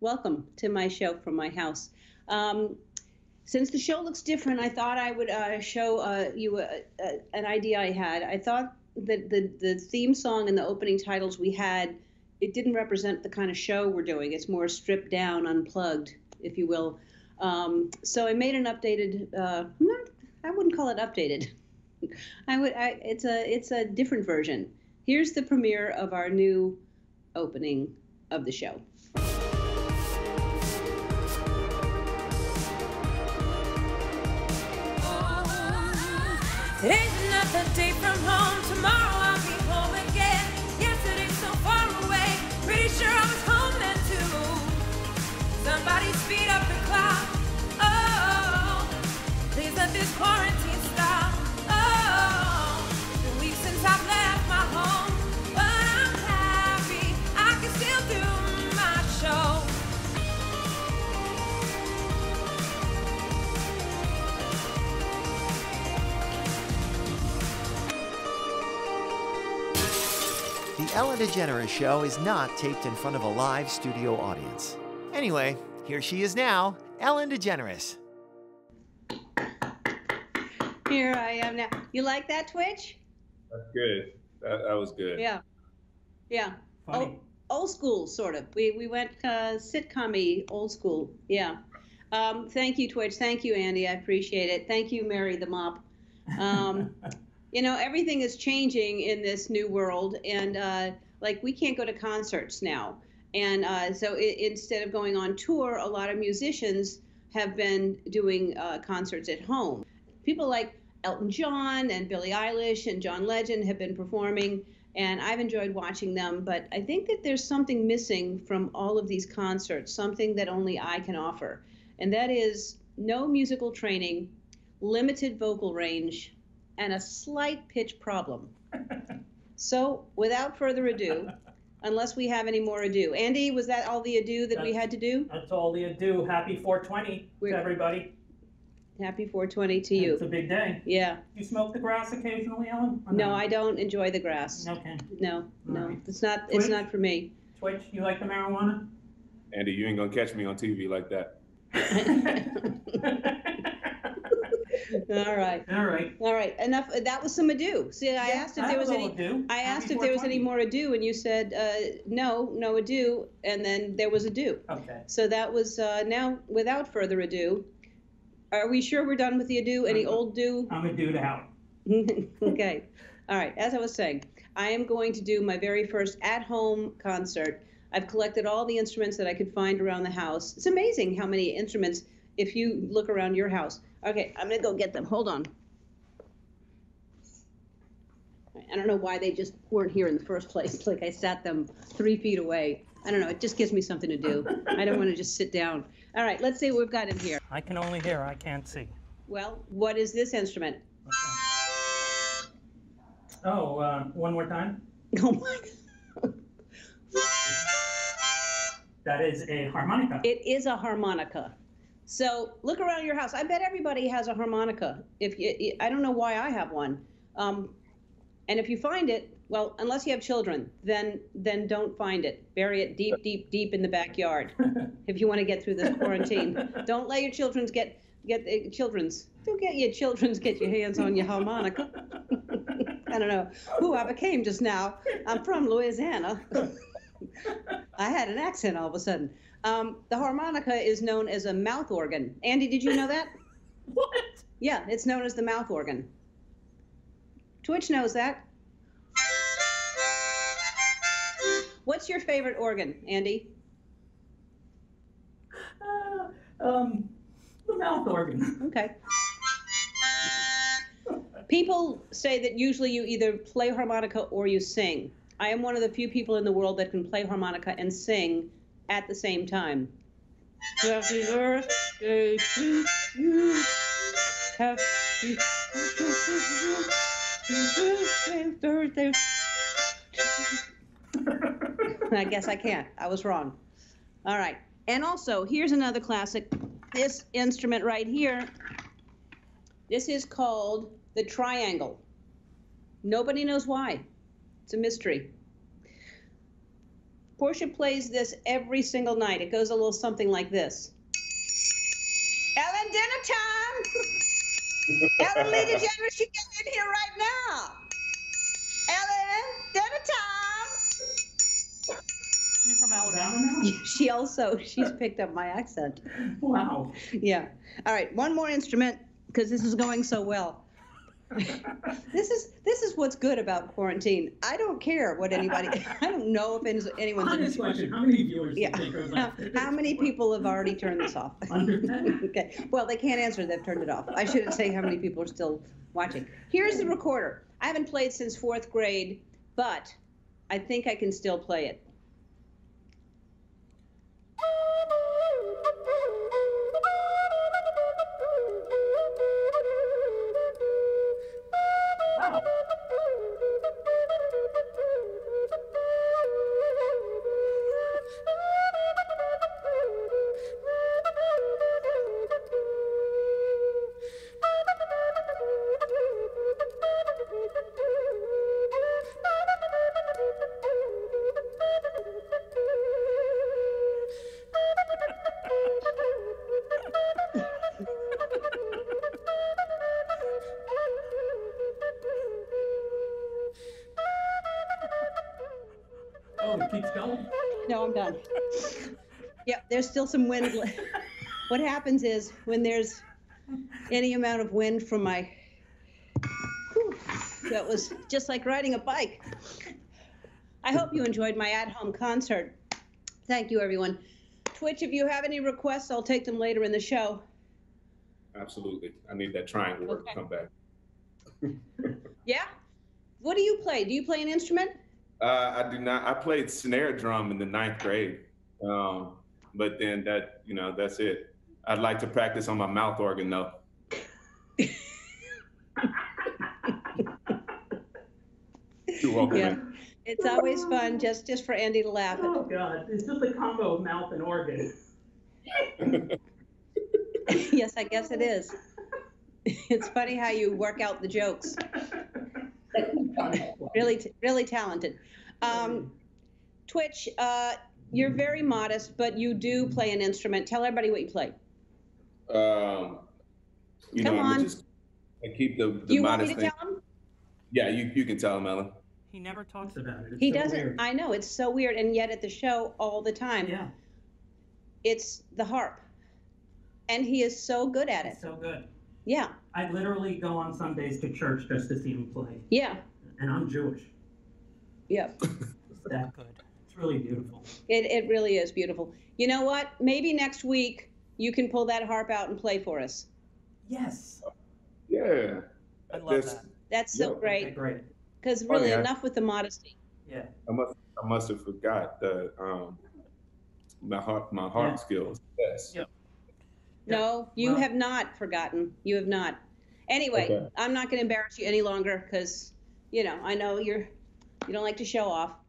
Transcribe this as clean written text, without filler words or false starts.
Welcome to my show from my house. Since the show looks different, I thought I would show you an idea I had. I thought that the theme song and the opening titles we had, it didn't represent the kind of show we're doing. It's more stripped down, unplugged, if you will. So I made an updated, I wouldn't call it updated. It's a different version. Here's the premiere of our new opening of the show. Today's another day from home. Tomorrow I'll be home again. Yesterday's so far away. Pretty sure I was home then too. Somebody speed up the clock. Oh, please let this quarantine stop. Oh, the weeks since I've left my home, but I'm happy I can still do my show. The Ellen DeGeneres Show is not taped in front of a live studio audience. Anyway, here she is now, Ellen DeGeneres. Here I am now. You like that, Twitch? That's good. That was good. Yeah. Yeah. Funny. Old school, sort of. We went sitcom-y, old school. Yeah. Thank you, Twitch. Thank you, Andy. I appreciate it. Thank you, Mary the Mop. You know, everything is changing in this new world, and like we can't go to concerts now. And so instead of going on tour, a lot of musicians have been doing concerts at home. People like Elton John and Billie Eilish and John Legend have been performing, and I've enjoyed watching them. But I think that there's something missing from all of these concerts, something that only I can offer. And that is no musical training, limited vocal range, and a slight pitch problem. So without further ado, unless we have any more ado. Andy, was that all the ado that we had to do? That's all the ado. Happy 420 to everybody. Happy 420 to you. It's a big day. Yeah. Do you smoke the grass occasionally, Ellen? No, I don't enjoy the grass. Okay. No. It's not for me. Twitch, you like the marijuana? Andy, you ain't gonna catch me on TV like that. All right. Enough. That was some ado. See, I asked if there was any. I asked if there was any more ado, and you said no ado, and then there was ado. Okay. So that was now without further ado. Are we sure we're done with the ado? Any old do? I'm adoed out. Okay. All right. As I was saying, I am going to do my very first at-home concert. I've collected all the instruments that I could find around the house. It's amazing how many instruments. If you look around your house. Okay, I'm gonna go get them. Hold on. I don't know why they just weren't here in the first place. Like I sat them 3 feet away. I don't know, it just gives me something to do. I don't wanna just sit down. All right, let's see what we've got in here. I can only hear, I can't see. Well, what is this instrument? Okay. Oh, one more time. Oh my God. That is a harmonica. It is a harmonica. So look around your house. I bet everybody has a harmonica. If you, I don't know why I have one. And if you find it, well, unless you have children, then don't find it. Bury it deep, deep, deep in the backyard. If you want to get through this quarantine, don't let your children's get your hands on your harmonica. I don't know who I became just now. I'm from Louisiana. I had an accent all of a sudden. The harmonica is known as a mouth organ. Andy, did you know that? What? Yeah, it's known as the mouth organ. Twitch knows that. What's your favorite organ, Andy? The mouth organ. Okay. People say that usually you either play harmonica or you sing. I am one of the few people in the world that can play harmonica and sing at the same time. Happy birthday to you. Happy birthday. I guess I can't. I was wrong. All right. And also, here's another classic. This instrument right here, this is called the triangle. Nobody knows why. It's a mystery. Portia plays this every single night. It goes a little something like this. Ellen, dinner time. Ellen Lee DeGeneres, she gets in here right now. Ellen, dinner time. She from Alabama now? She also, she's picked up my accent. Wow. Yeah. All right, one more instrument, because this is going so well. This is what's good about quarantine. I don't care what anybody. I don't know if anyone's. Honest question: how many viewers? Yeah. How many people have already turned this off? Okay. Well, they can't answer. They've turned it off. I shouldn't say how many people are still watching. Here's the recorder. I haven't played since fourth grade, but I think I can still play it. No, I'm done. Yeah, there's still some wind. What happens is when there's any amount of wind from my... Whew, that was just like riding a bike. I hope you enjoyed my at-home concert. Thank you, everyone. Twitch, if you have any requests, I'll take them later in the show. Absolutely. I need that triangle work to come back. Yeah? What do you play? Do you play an instrument? I do not. I played snare drum in the 9th grade, but then that, you know, that's it. I'd like to practice on my mouth organ though. You're welcome. Yeah. It's always fun just for Andy to laugh at. Oh God, it's just a combo of mouth and organ. Yes, I guess it is. It's funny how you work out the jokes. really talented. Twitch, you're very modest, but you do play an instrument. Tell everybody what you play. You Come know, on. Just, I keep the you modest want me to thing. Tell him? Yeah, you can tell him, Ellen. He never talks about it. It's he so doesn't. Weird. I know, it's so weird, and yet at the show all the time. Yeah. It's the harp, and he is so good at it. It's so good. Yeah. I literally go on Sundays to church just to see him play. Yeah. And I'm Jewish. Yeah. It's that good. It's really beautiful. It really is beautiful. You know what? Maybe next week you can pull that harp out and play for us. Yes. Yeah. I love that. That's so great. Okay, great. Because really, enough with the modesty. Yeah. I must have forgot the my harp skills. Yes. Yep. No, you have not forgotten. You have not. Anyway, I'm not going to embarrass you any longer because, you know, I know you don't like to show off.